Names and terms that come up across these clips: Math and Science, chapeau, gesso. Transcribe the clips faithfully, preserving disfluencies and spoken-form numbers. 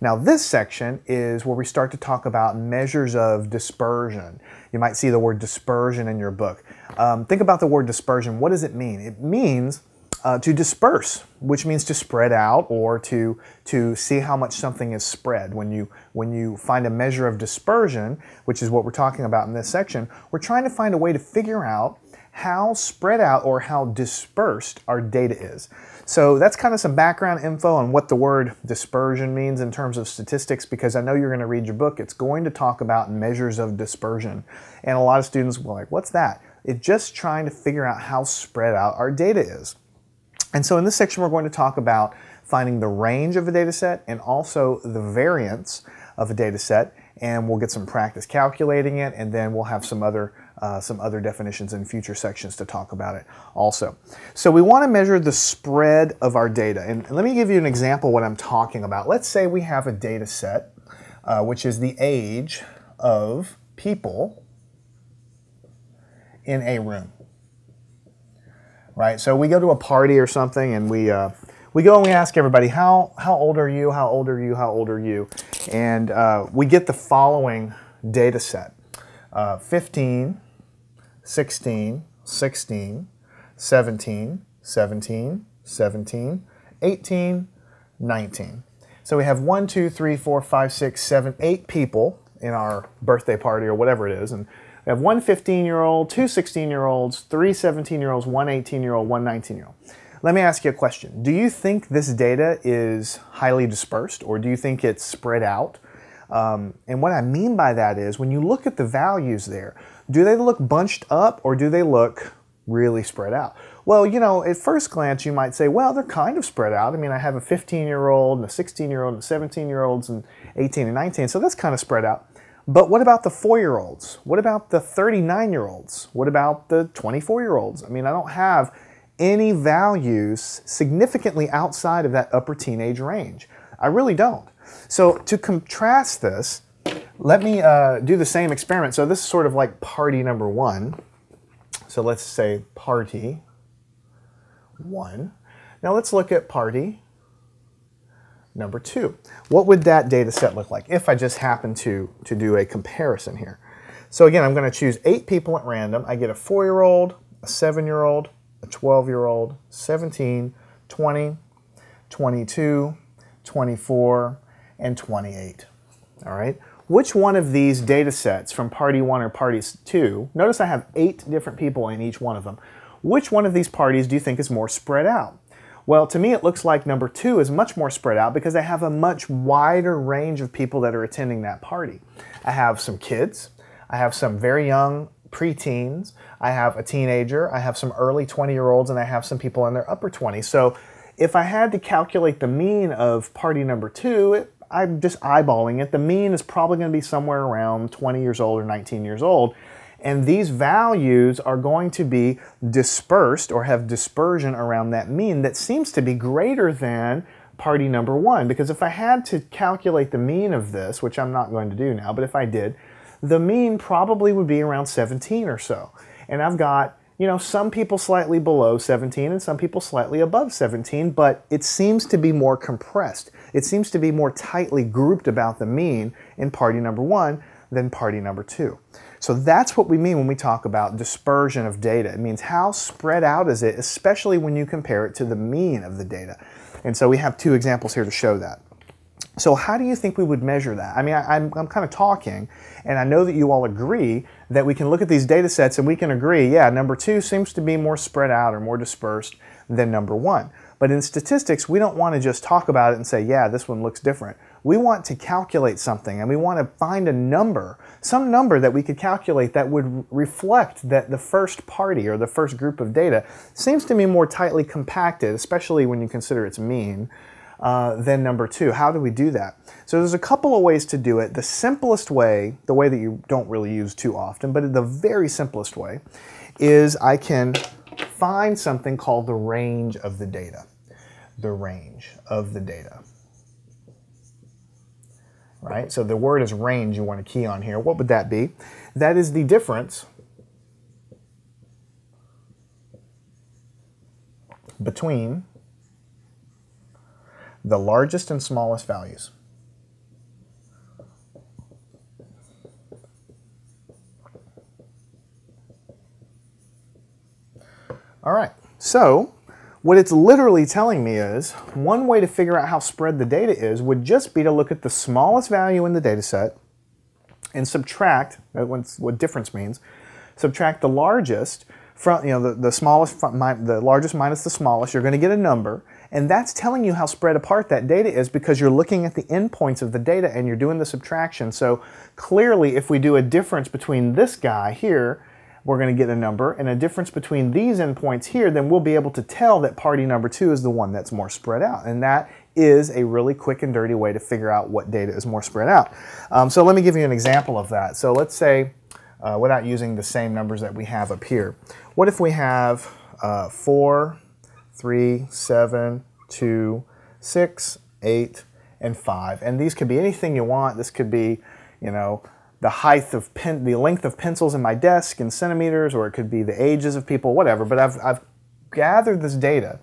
Now this section is where we start to talk about measures of dispersion. You might see the word dispersion in your book. Um, think about the word dispersion. What does it mean? It means uh, to disperse, which means to spread out or to, to see how much something is spread. When you, when you find a measure of dispersion, which is what we're talking about in this section, we're trying to find a way to figure out how spread out or how dispersed our data is. So that's kind of some background info on what the word dispersion means in terms of statistics, because I know you're going to read your book. It's going to talk about measures of dispersion. And a lot of students will be like, what's that? It's just trying to figure out how spread out our data is. And so in this section, we're going to talk about finding the range of a data set and also the variance of a data set. And we'll get some practice calculating it, and then we'll have some other Uh, some other definitions in future sections to talk about it also. So we want to measure the spread of our data. And let me give you an example of what I'm talking about. Let's say we have a data set, uh, which is the age of people in a room. Right? So we go to a party or something, and we, uh, we go and we ask everybody, how, how old are you? How old are you? How old are you? And uh, we get the following data set. Uh, fifteen, sixteen, sixteen, sixteen, seventeen, seventeen, seventeen, eighteen, nineteen. So we have one, two, three, four, five, six, seven, eight people in our birthday party or whatever it is. And we have one fifteen-year-old, two sixteen-year-olds, three seventeen-year-olds, one eighteen-year-old, one nineteen-year-old. Let me ask you a question. Do you think this data is highly dispersed, or do you think it's spread out? Um, and what I mean by that is, when you look at the values there, do they look bunched up or do they look really spread out? Well, you know, at first glance you might say, well, they're kind of spread out. I mean, I have a fifteen-year-old and a sixteen-year-old and seventeen-year-olds and eighteen and nineteen, so that's kind of spread out. But what about the four-year-olds? What about the thirty-nine-year-olds? What about the twenty-four-year-olds? I mean, I don't have any values significantly outside of that upper teenage range. I really don't. So to contrast this, let me uh, do the same experiment. So this is sort of like party number one. So let's say party one. Now let's look at party number two. What would that data set look like if I just happen to, to do a comparison here? So again, I'm going to choose eight people at random. I get a four-year-old, a seven-year-old, a twelve-year-old, seventeen, twenty, twenty-two, twenty-four, and twenty-eight. All right, which one of these data sets from party one or party two, notice I have eight different people in each one of them, which one of these parties do you think is more spread out? Well, to me it looks like number two is much more spread out, because I have a much wider range of people that are attending that party. I have some kids, I have some very young preteens, I have a teenager, I have some early twenty-year-olds, and I have some people in their upper twenties. So if I had to calculate the mean of party number two, it, I'm just eyeballing it, the mean is probably going to be somewhere around twenty years old or nineteen years old. And these values are going to be dispersed or have dispersion around that mean that seems to be greater than party number one. Because if I had to calculate the mean of this, which I'm not going to do now, but if I did, the mean probably would be around seventeen or so. And I've got, you know, some people slightly below seventeen and some people slightly above seventeen, but it seems to be more compressed. It seems to be more tightly grouped about the mean in party number one than party number two. So that's what we mean when we talk about dispersion of data. It means how spread out is it, especially when you compare it to the mean of the data. And so we have two examples here to show that. So how do you think we would measure that? I mean, I, I'm, I'm kind of talking, and I know that you all agree that we can look at these data sets and we can agree, yeah, number two seems to be more spread out or more dispersed than number one. But in statistics, we don't want to just talk about it and say, yeah, this one looks different. We want to calculate something, and we want to find a number, some number that we could calculate that would reflect that the first party or the first group of data seems to be more tightly compacted, especially when you consider its mean, Uh, then number two. How do we do that? So there's a couple of ways to do it. The simplest way, the way that you don't really use too often, but the very simplest way, is I can find something called the range of the data. The range of the data. Right? So the word is range you want to key on here. What would that be? That is the difference between the largest and smallest values. All right, so what it's literally telling me is one way to figure out how spread the data is would just be to look at the smallest value in the data set and subtract, that's what difference means, subtract the largest from, you know, the, the smallest, from, the largest minus the smallest, you're going to get a number, and that's telling you how spread apart that data is because you're looking at the endpoints of the data and you're doing the subtraction. So clearly if we do a difference between this guy here, we're going to get a number, and a difference between these endpoints here, then we'll be able to tell that party number two is the one that's more spread out. And that is a really quick and dirty way to figure out what data is more spread out. Um, so let me give you an example of that. So let's say, uh, without using the same numbers that we have up here, what if we have uh, four, three, seven, two, six, eight, and five? And these could be anything you want. This could be, you know, the height of pen, the length of pencils in my desk in centimeters, or it could be the ages of people, whatever. But I've, I've gathered this data,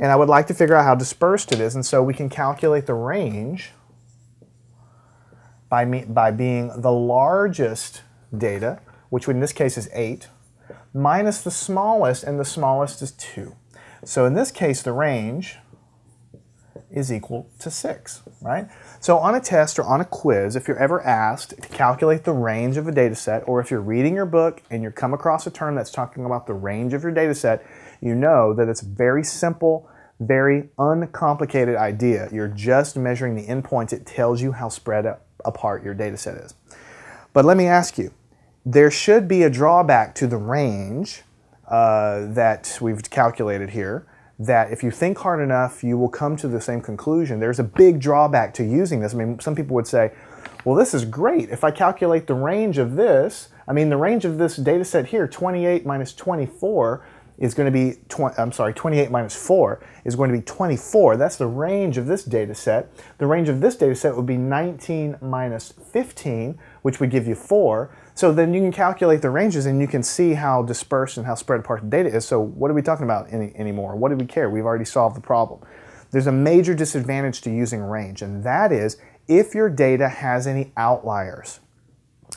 and I would like to figure out how dispersed it is. And so we can calculate the range by me, by being the largest data, which in this case is eight, minus the smallest, and the smallest is two. So in this case, the range is equal to six, right? So on a test or on a quiz, if you're ever asked to calculate the range of a data set, or if you're reading your book and you come across a term that's talking about the range of your data set, you know that it's a very simple, very uncomplicated idea. You're just measuring the endpoints. It tells you how spread apart your data set is. But let me ask you, there should be a drawback to the range uh, that we've calculated here, that if you think hard enough, you will come to the same conclusion. There's a big drawback to using this. I mean, some people would say, well, this is great. If I calculate the range of this, I mean, the range of this data set here, twenty-eight minus twenty-four is going to be, tw I'm sorry, twenty-eight minus four is going to be twenty-four. That's the range of this data set. The range of this data set would be nineteen minus fifteen, which would give you four. So then you can calculate the ranges and you can see how dispersed and how spread apart the data is. So what are we talking about any, anymore? What do we care? We've already solved the problem. There's a major disadvantage to using range, and that is if your data has any outliers,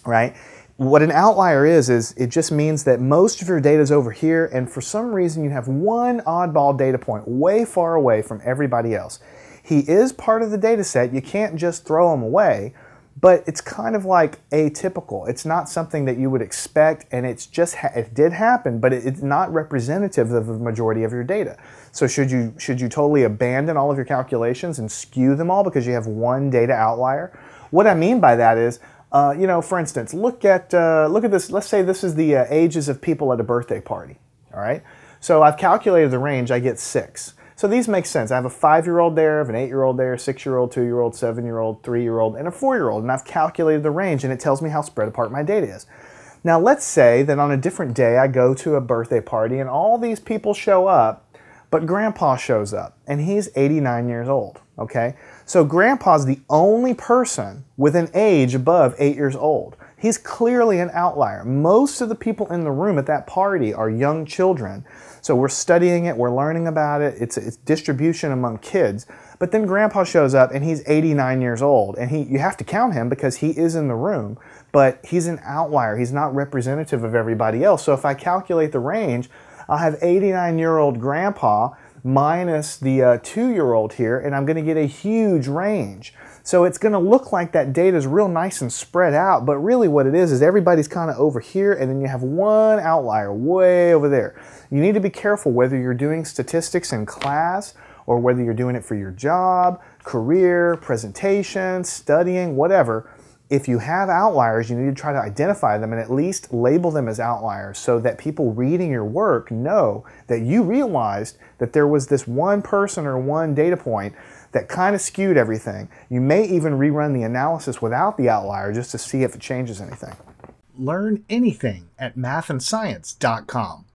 right? What an outlier is, is it just means that most of your data is over here and for some reason you have one oddball data point way far away from everybody else. He is part of the data set. You can't just throw him away. But it's kind of like atypical. It's not something that you would expect, and it's just ha it did happen, but it, it's not representative of the majority of your data. So should you should you totally abandon all of your calculations and skew them all because you have one data outlier? What I mean by that is, uh, you know, for instance, look at uh, look at this. Let's say this is the uh, ages of people at a birthday party. All right. So I've calculated the range. I get six. So these make sense. I have a five-year-old there, I have an eight-year-old there, six-year-old, two-year-old, seven-year-old, three-year-old, and a four-year-old, and I've calculated the range, and it tells me how spread apart my data is. Now let's say that on a different day I go to a birthday party and all these people show up, but Grandpa shows up, and he's eighty-nine years old, okay? So Grandpa's the only person with an age above eight years old. He's clearly an outlier. Most of the people in the room at that party are young children. So we're studying it, we're learning about it, it's, it's distribution among kids. But then Grandpa shows up and he's eighty-nine years old, and he, you have to count him because he is in the room, but he's an outlier, he's not representative of everybody else. So if I calculate the range, I'll have eighty-nine-year-old Grandpa minus the uh, two-year-old here, and I'm going to get a huge range. So it's going to look like that data is real nice and spread out, but really what it is is everybody's kind of over here, and then you have one outlier way over there. You need to be careful whether you're doing statistics in class or whether you're doing it for your job, career, presentation, studying, whatever. If you have outliers, you need to try to identify them and at least label them as outliers so that people reading your work know that you realized that there was this one person or one data point that kind of skewed everything. You may even rerun the analysis without the outlier just to see if it changes anything. Learn anything at math and science dot com.